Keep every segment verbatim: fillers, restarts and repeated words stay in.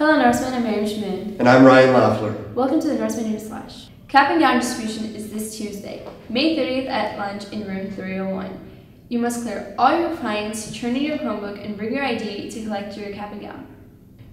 Hello Norsemen, I'm Mary Schmoon. And I'm Ryan Laffler. Welcome to the Norsemen News Flash. Cap and gown distribution is this Tuesday, May thirtieth at lunch in room three oh one. You must clear all your clients, turn in your Chromebook, and bring your I D to collect your cap and gown.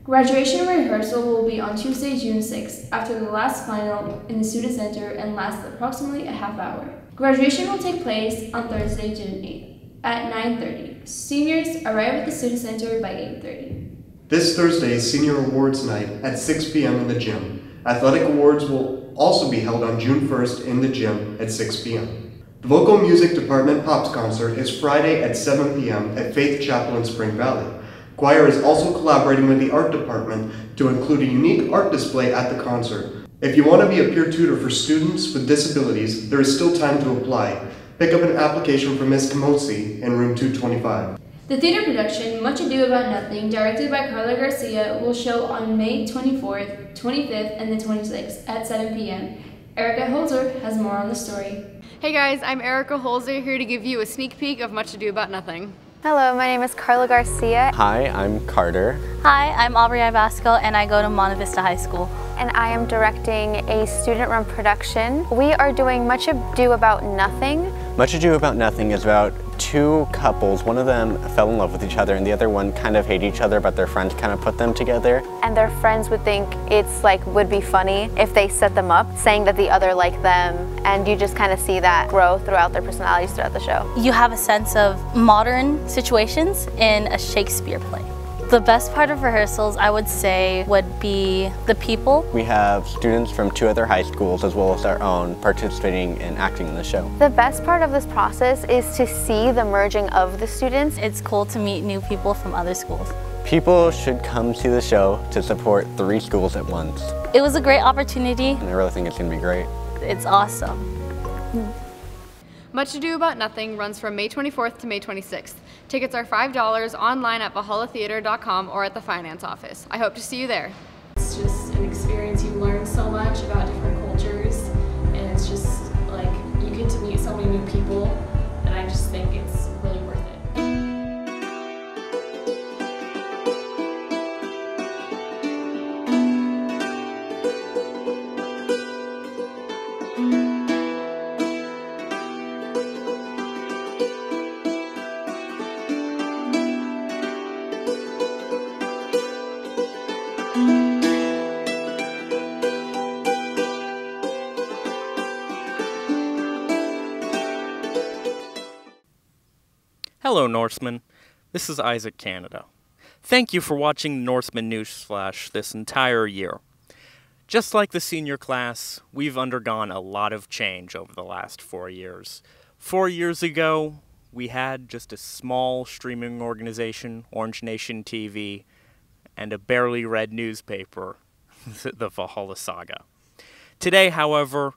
Graduation rehearsal will be on Tuesday, June sixth, after the last final in the student center and lasts approximately a half hour. Graduation will take place on Thursday, June eighth at nine thirty. Seniors arrive at the student center by eight thirty. This Thursday is Senior Awards Night at six p m in the gym. Athletic Awards will also be held on June first in the gym at six p m The Vocal Music Department Pops Concert is Friday at seven p m at Faith Chapel in Spring Valley. Choir is also collaborating with the Art Department to include a unique art display at the concert. If you want to be a peer tutor for students with disabilities, there is still time to apply. Pick up an application from Miz Camozzi in room two twenty-five. The theater production, Much Ado About Nothing, directed by Carla Garcia, will show on May twenty-fourth, twenty-fifth, and the twenty-sixth at seven p m Erica Holzer has more on the story. Hey guys, I'm Erica Holzer, here to give you a sneak peek of Much Ado About Nothing. Hello, my name is Carla Garcia. Hi, I'm Carter. Hi, I'm Aubrey Abascal, and I go to Monta Vista High School. And I am directing a student-run production. We are doing Much Ado About Nothing. Much Ado About Nothing is about two couples. One of them fell in love with each other and the other one kind of hate each other, but their friend kind of put them together. And their friends would think it's like would be funny if they set them up, saying that the other liked them, and you just kind of see that grow throughout their personalities throughout the show. You have a sense of modern situations in a Shakespeare play. The best part of rehearsals, I would say, would be the people. We have students from two other high schools as well as our own participating and acting in the show. The best part of this process is to see the merging of the students. It's cool to meet new people from other schools. People should come see the show to support three schools at once. It was a great opportunity. And I really think it's going to be great. It's awesome. Mm. Much Ado About Nothing runs from May twenty-fourth to May twenty-sixth. Tickets are five dollars online at Valhalla Theatre dot com or at the finance office. I hope to see you there. It's just an experience. You learn so much about different cultures, and it's just like you get to meet so many new people, and I just think it's really worth it. Hello Norsemen, this is Isaac Canada. Thank you for watching Norsemen Newsflash this entire year. Just like the senior class, we've undergone a lot of change over the last four years. Four years ago, we had just a small streaming organization, Orange Nation T V, and a barely read newspaper, the Valhalla Saga. Today, however,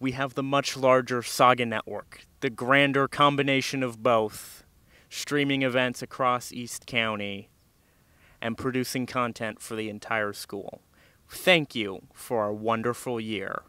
we have the much larger Saga Network, the grander combination of both, streaming events across East County, and producing content for the entire school. Thank you for a wonderful year.